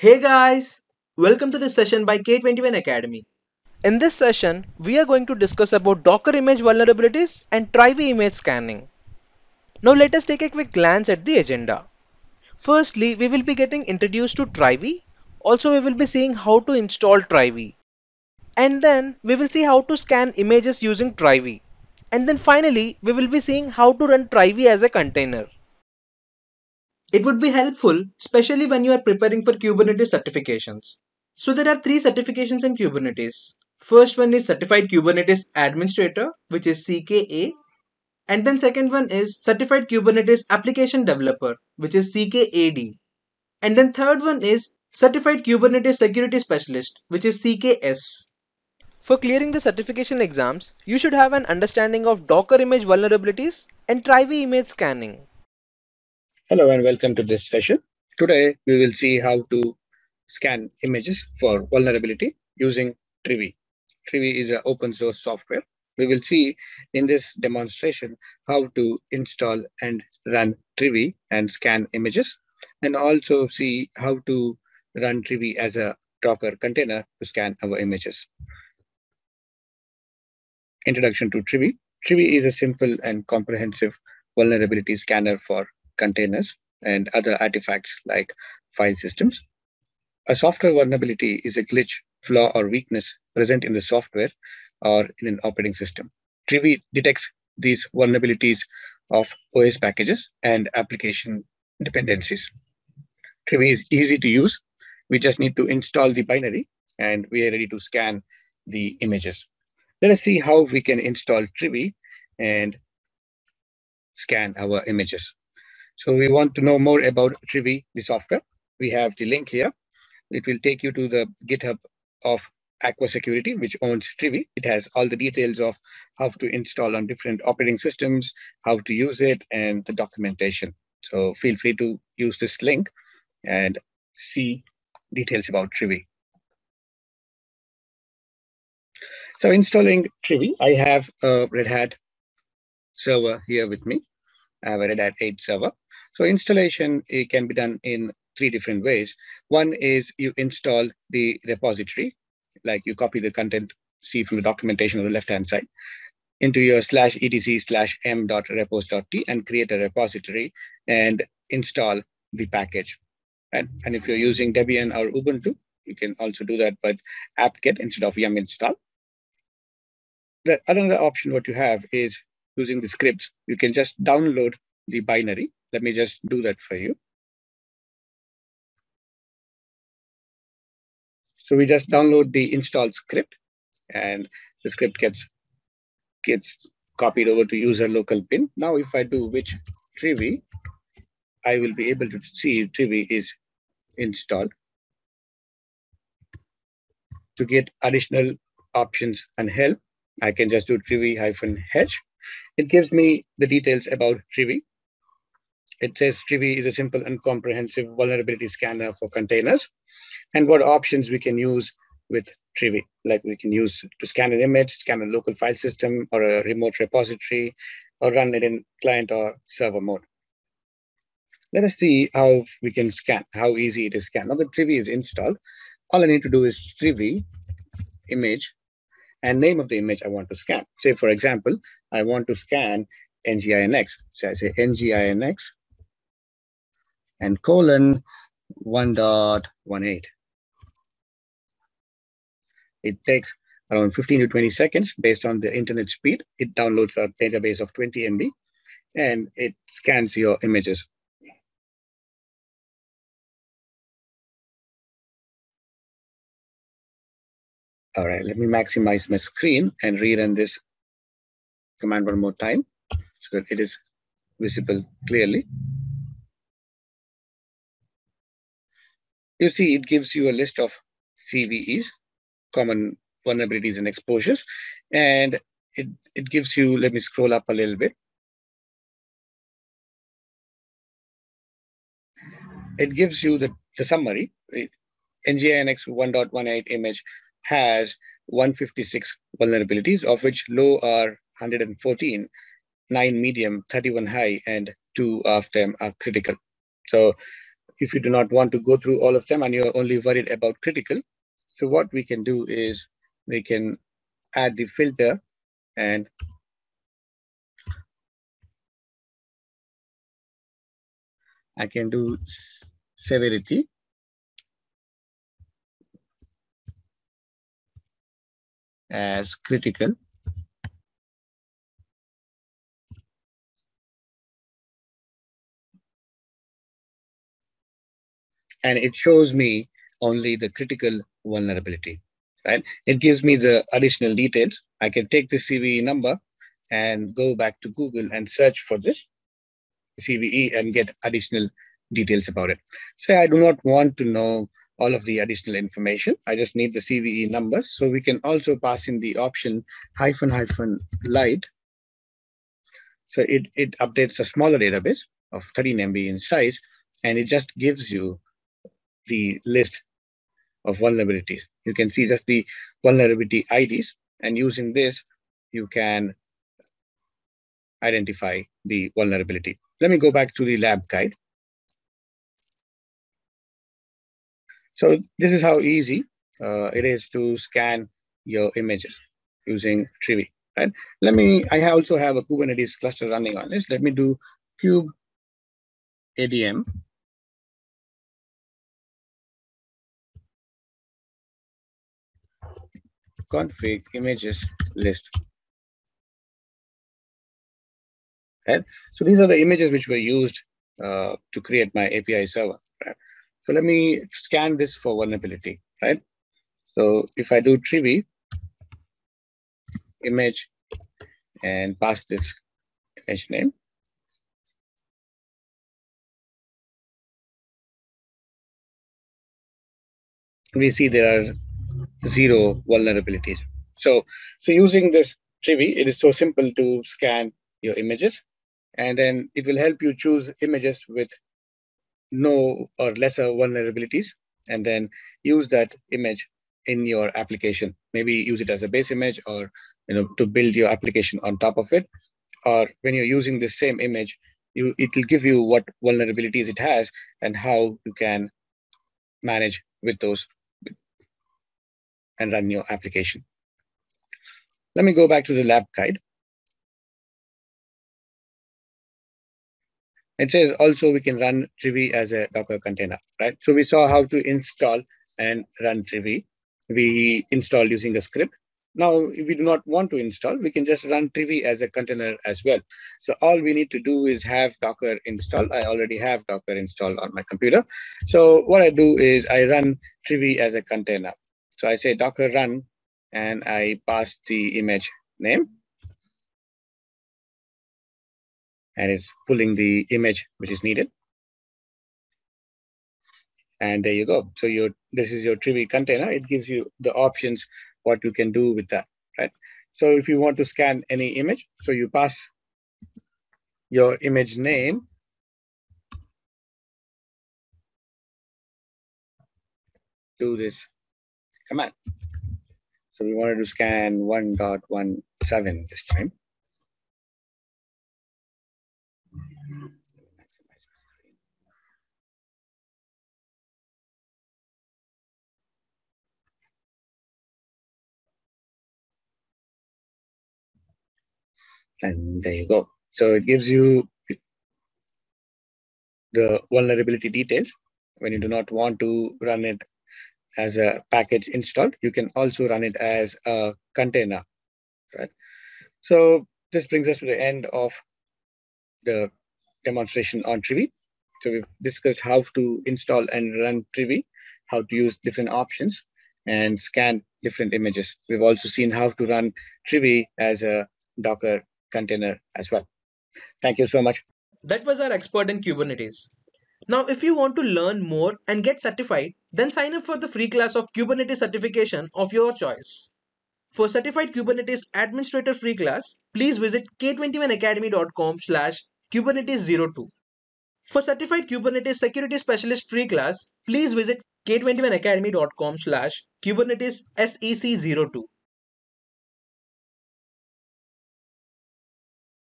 Hey guys, welcome to this session by K21 Academy. In this session, we are going to discuss about Docker image vulnerabilities and Trivy image scanning. Now let us take a quick glance at the agenda. Firstly, we will be getting introduced to Trivy. Also, we will be seeing how to install Trivy. And then we will see how to scan images using Trivy. And then finally, we will be seeing how to run Trivy as a container. It would be helpful, especially when you are preparing for Kubernetes certifications. So there are three certifications in Kubernetes. First one is Certified Kubernetes Administrator, which is CKA. And then second one is Certified Kubernetes Application Developer, which is CKAD. And then third one is Certified Kubernetes Security Specialist, which is CKS. For clearing the certification exams, you should have an understanding of Docker image vulnerabilities and Trivy image scanning. Hello and welcome to this session. Today we will see how to scan images for vulnerability using Trivy. Trivy is an open source software. We will see in this demonstration how to install and run Trivy and scan images, and also see how to run Trivy as a Docker container to scan our images. Introduction to Trivy. Trivy is a simple and comprehensive vulnerability scanner for containers and other artifacts like file systems. A software vulnerability is a glitch, flaw, or weakness present in the software or in an operating system. Trivy detects these vulnerabilities of OS packages and application dependencies. Trivy is easy to use. We just need to install the binary and we are ready to scan the images. Let us see how we can install Trivy and scan our images. So we want to know more about Trivy, the software. We have the link here. It will take you to the GitHub of Aqua Security, which owns Trivy. It has all the details of how to install on different operating systems, how to use it, and the documentation. So feel free to use this link and see details about Trivy. So installing Trivy, I have a Red Hat server here with me. I have a Red Hat 8 server. So installation, it can be done in three different ways. One is you install the repository, like you copy the content, see from the documentation on the left-hand side, into your /etc/m.repos.t and create a repository and install the package. And if you're using Debian or Ubuntu, you can also do that, but apt-get instead of yum install. The other option what you have is using the scripts. You can just download the binary. Let me just do that for you. So we just download the install script and the script gets copied over to user local bin. Now, if I do which Trivy, I will be able to see Trivy is installed. To get additional options and help, I can just do Trivy-H. It gives me the details about Trivy. It says Trivy is a simple and comprehensive vulnerability scanner for containers, and what options we can use with Trivy. Like we can use to scan an image, scan a local file system or a remote repository, or run it in client or server mode. Let us see how we can scan, how easy it is to scan. Now that Trivy is installed, all I need to do is Trivy image and name of the image I want to scan. Say, for example, I want to scan NGINX. So I say NGINX and :1.18. It takes around 15 to 20 seconds based on the internet speed. It downloads a database of 20 MB and it scans your images. All right, let me maximize my screen and rerun this command one more time so that it is visible clearly. You see, it gives you a list of CVEs, common vulnerabilities and exposures, and it gives you, let me scroll up a little bit. It gives you the summary. NGINX 1.18 image has 156 vulnerabilities, of which low are 114, 9 medium, 31 high, and 2 of them are critical. So if you do not want to go through all of them and you're only worried about critical. So what we can do is we can add the filter and I can do severity. As critical. And it shows me only the critical vulnerability, right? It gives me the additional details. I can take the CVE number and go back to Google and search for this CVE and get additional details about it. So I do not want to know all of the additional information. I just need the CVE number. So we can also pass in the option --light. So it updates a smaller database of 13 MB in size, and it just gives you the list of vulnerabilities. You can see just the vulnerability IDs, and using this, you can identify the vulnerability. Let me go back to the lab guide. So this is how easy it is to scan your images using Trivy, right? Let me, I also have a Kubernetes cluster running on this. Let me do kubeadm. Config images list. Right? So these are the images which were used to create my API server, right? So let me scan this for vulnerability, right? So if I do Trivy image and pass this image name, we see there are 0 vulnerabilities. So using this Trivy, it is so simple to scan your images, and then it will help you choose images with no or lesser vulnerabilities, and then use that image in your application. Maybe use it as a base image, or to build your application on top of it. Or when you're using the same image, it will give you what vulnerabilities it has and how you can manage with those and run your application. Let me go back to the lab guide. It says also we can run Trivy as a Docker container, right? So we saw how to install and run Trivy. We installed using a script. Now, if we do not want to install, we can just run Trivy as a container as well. So all we need to do is have Docker installed. I already have Docker installed on my computer. So what I do is I run Trivy as a container. So I say Docker run, and I pass the image name. And it's pulling the image which is needed. And there you go. So this is your Trivy container. It gives you the options, what you can do with that, right? So if you want to scan any image, so you pass your image name. Do this command. So we wanted to scan 1.17 this time. And there you go. So it gives you the vulnerability details. When you do not want to run it as a package installed, you can also run it as a container, right? So this brings us to the end of the demonstration on Trivy. So we've discussed how to install and run Trivy, how to use different options and scan different images. We've also seen how to run Trivy as a Docker container as well. Thank you so much. That was our expert in Kubernetes. Now, if you want to learn more and get certified, then sign up for the free class of Kubernetes certification of your choice. For Certified Kubernetes Administrator free class, please visit k21academy.com/Kubernetes02. For Certified Kubernetes Security Specialist free class, please visit k21academy.com/Kubernetes SEC02.